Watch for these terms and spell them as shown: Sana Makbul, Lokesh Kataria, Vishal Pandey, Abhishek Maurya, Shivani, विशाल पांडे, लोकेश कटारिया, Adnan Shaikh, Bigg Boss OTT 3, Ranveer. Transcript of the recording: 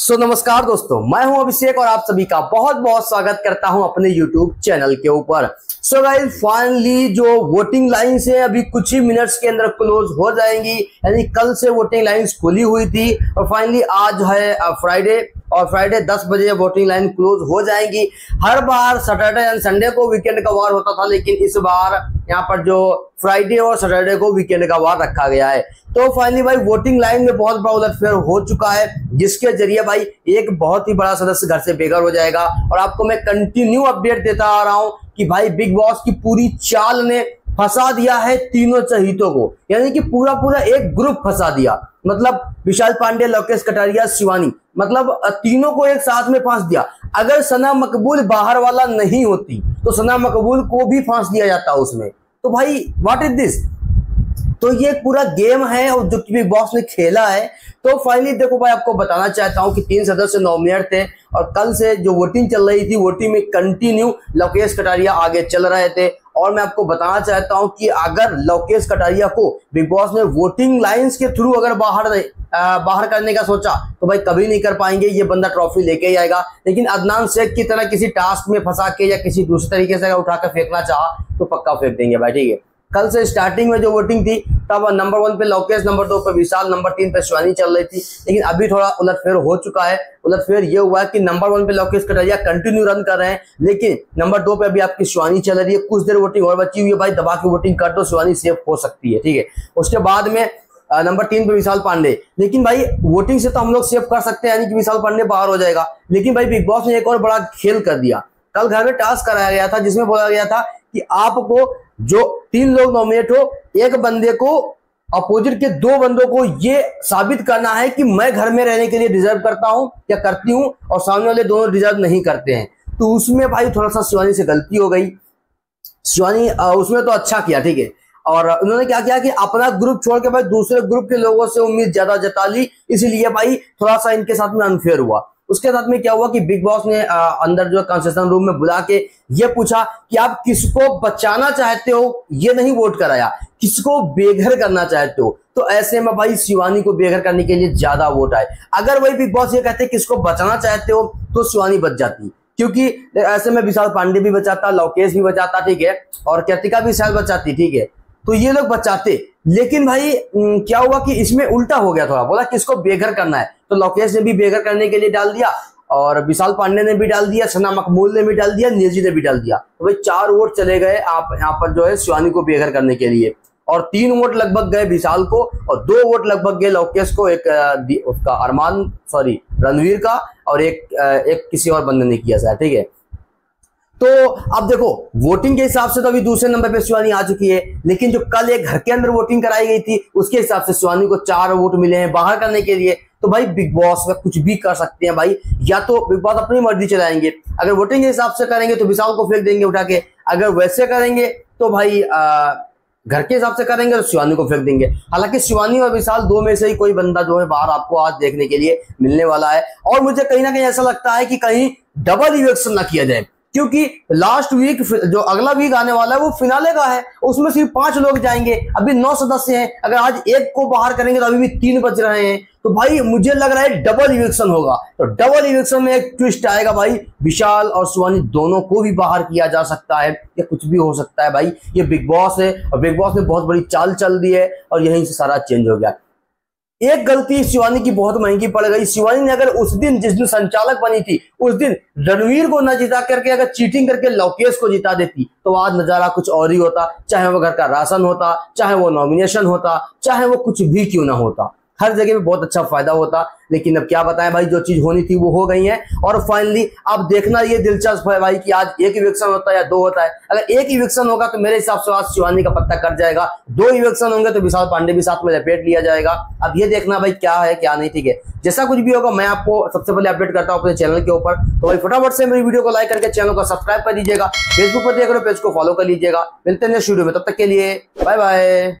सो नमस्कार दोस्तों, मैं हूं अभिषेक और आप सभी का बहुत बहुत स्वागत करता हूं अपने YouTube चैनल के ऊपर। सो गाइस, फाइनली जो वोटिंग लाइन्स है अभी कुछ ही मिनट्स के अंदर क्लोज हो जाएंगी, यानी कल से वोटिंग लाइन्स खुली हुई थी और फाइनली आज है फ्राइडे और फ्राइडे 10 बजे वोटिंग लाइन क्लोज हो जाएंगी। हर बार सैटरडे एंड संडे को वीकेंड का वार होता था, लेकिन इस बार यहाँ पर जो फ्राइडे और सैटरडे को वीकेंड का वार रखा गया है। तो फाइनली भाई वोटिंग लाइन में बहुत बड़ा उलटफेर हो चुका है, जिसके जरिए भाई एक बहुत ही बड़ा सदस्य घर से बेघर हो जाएगा। और आपको मैं कंटिन्यू अपडेट देता आ रहा हूँ कि भाई बिग बॉस की पूरी चाल ने फंसा दिया है तीनों चहितों को, यानी कि पूरा पूरा एक ग्रुप फंसा दिया। मतलब विशाल पांडे, लोकेश कटारिया, शिवानी, मतलब तीनों को एक साथ में फांस दिया। अगर सना मकबूल बाहर वाला नहीं होती तो सना मकबूल को भी फांस दिया जाता उसमें। तो भाई व्हाट इज दिस। तो ये पूरा गेम है और जो बिग बॉस ने खेला है। तो फाइनली देखो भाई, आपको बताना चाहता हूं कि 3 सदस्य नॉमिनेट थे और कल से जो वोटिंग चल रही थी, वोटिंग में कंटिन्यू लोकेश कटारिया आगे चल रहे थे। और मैं आपको बताना चाहता हूं कि अगर लोकेश कटारिया को बिग बॉस ने वोटिंग लाइंस के थ्रू अगर बाहर करने का सोचा तो भाई कभी नहीं कर पाएंगे, ये बंदा ट्रॉफी लेके ही आएगा। लेकिन अदनान शेख की तरह किसी टास्क में फंसा के या किसी दूसरे तरीके से अगर उठाकर फेंकना चाहा तो पक्का फेंक देंगे भाई, ठीक है। कल से स्टार्टिंग में जो वोटिंग थी तब नंबर 1 पे लोकेश, नंबर 2 पे विशाल, नंबर 3 पे शिवानी चल रही थी, लेकिन अभी थोड़ा उलटफेर हो चुका है। उलटफेर ये हुआ है कि नंबर 1 पे लोकेश कटारिया कंटिन्यू रन कर रहे हैं, लेकिन नंबर 2 पे अभी आपकी शिवानी चल रही है। कुछ देर वोटिंग और बची हुई है भाई, दबा के वोटिंग कर दो, शिवानी सेफ हो सकती है, ठीक है। उसके बाद में नंबर 3 पे विशाल पांडे, लेकिन भाई वोटिंग से तो हम लोग सेव कर सकते हैं, यानी कि विशाल पांडे बाहर हो जाएगा। लेकिन भाई बिग बॉस ने एक और बड़ा खेल कर दिया। कल घर में टास्क कराया गया था जिसमें बोला गया था कि आपको जो 3 लोग नॉमिनेट हो, एक बंदे को अपोजिट के 2 बंदों को ये साबित करना है कि मैं घर में रहने के लिए डिजर्व करता हूं या करती हूं और सामने वाले दोनों डिजर्व नहीं करते हैं। तो उसमें भाई थोड़ा सा शिवानी से गलती हो गई। शिवानी उसमें तो अच्छा किया, ठीक है। और उन्होंने क्या किया कि अपना ग्रुप छोड़ के भाई दूसरे ग्रुप के लोगों से उम्मीद ज्यादा जता ली, इसीलिए भाई थोड़ा सा इनके साथ में अनफेयर हुआ। उसके साथ में क्या हुआ कि बिग बॉस ने अंदर जो कंसेशन रूम में बुला के ये पूछा कि आप किसको बचाना चाहते हो, ये नहीं वोट कराया, किसको बेघर करना चाहते हो। तो ऐसे में भाई शिवानी को बेघर करने के लिए ज्यादा वोट आए। अगर वही बिग बॉस ये कहते किसको बचाना चाहते हो तो शिवानी बच जाती, क्योंकि ऐसे में विशाल पांडे भी बचाता, लोकेश भी बचाता, ठीक है, और कृतिका भी शायद बचाती, ठीक है। तो ये लोग बचाते, लेकिन भाई क्या हुआ कि इसमें उल्टा हो गया। थोड़ा बोला किसको बेघर करना है, तो लोकेश ने भी बेघर करने के लिए डाल दिया और विशाल पांडे ने भी डाल दिया, सना मकबूल ने भी डाल दिया, निजी ने भी डाल दिया। तो भाई 4 वोट चले गए आप यहाँ पर जो है शिवानी को बेघर करने के लिए, और 3 वोट लगभग गए विशाल को और 2 वोट लगभग गए लोकेश को, एक उसका रणवीर का और एक किसी और बंदे ने किया सर, ठीक है। तो अब देखो वोटिंग के हिसाब से तो अभी दूसरे नंबर पे शिवानी आ चुकी है, लेकिन जो कल एक घर के अंदर वोटिंग कराई गई थी उसके हिसाब से शिवानी को 4 वोट मिले हैं बाहर करने के लिए। तो भाई बिग बॉस में कुछ भी कर सकते हैं भाई, या तो बिग बॉस अपनी मर्जी चलाएंगे। अगर वोटिंग के हिसाब से करेंगे तो विशाल को फेंक देंगे उठा के, अगर वैसे करेंगे तो भाई घर के हिसाब से करेंगे तो शिवानी को फेंक देंगे। हालांकि शिवानी और विशाल 2 में से ही कोई बंदा जो है बाहर आपको आज देखने के लिए मिलने वाला है। और मुझे कहीं ना कहीं ऐसा लगता है कि कहीं डबल इलेक्शन ना किया जाए, क्योंकि लास्ट वीक जो अगला वीक आने वाला है वो फिनाले का है, उसमें सिर्फ 5 लोग जाएंगे। अभी 9 सदस्य हैं, अगर आज एक को बाहर करेंगे तो अभी भी 3 बच रहे हैं। तो भाई मुझे लग रहा है डबल इलेक्शन होगा। तो डबल इलेक्शन में एक ट्विस्ट आएगा भाई, विशाल और शिवानी दोनों को भी बाहर किया जा सकता है या कुछ भी हो सकता है भाई। ये बिग बॉस है और बिग बॉस ने बहुत बड़ी चाल चल दी है और यहीं से सारा चेंज हो गया। एक गलती शिवानी की बहुत महंगी पड़ गई। शिवानी ने अगर उस दिन, जिस दिन संचालक बनी थी, उस दिन रणवीर को न जिता करके अगर चीटिंग करके लोकेश को जिता देती तो आज नजारा कुछ और ही होता, चाहे वो घर का राशन होता, चाहे वो नॉमिनेशन होता, चाहे वो कुछ भी क्यों ना होता, हर जगह में बहुत अच्छा फायदा होता। लेकिन अब क्या बताएं भाई, जो चीज होनी थी वो हो गई है। और फाइनली अब देखना ये दिलचस्प है भाई कि आज एक इलेक्शन होता है या 2 होता है। अगर एक इलेक्शन होगा तो मेरे हिसाब से आज शिवानी का पत्ता कट जाएगा, 2 इलेक्शन होंगे तो विशाल पांडे भी साथ में लपेट लिया जाएगा। अब ये देखना भाई क्या है क्या नहीं, ठीक है। जैसा कुछ भी होगा मैं आपको सबसे पहले अपडेट करता हूँ अपने चैनल के ऊपर। तो भाई फटाफट से मेरी वीडियो को लाइक करके चैनल को सब्सक्राइब कर दीजिएगा, फेसबुक पर देख रहे हो पेज को फॉलो कर लीजिएगा। मिलते हैं नेक्स्ट वीडियो में, तब तक के लिए बाय बाय।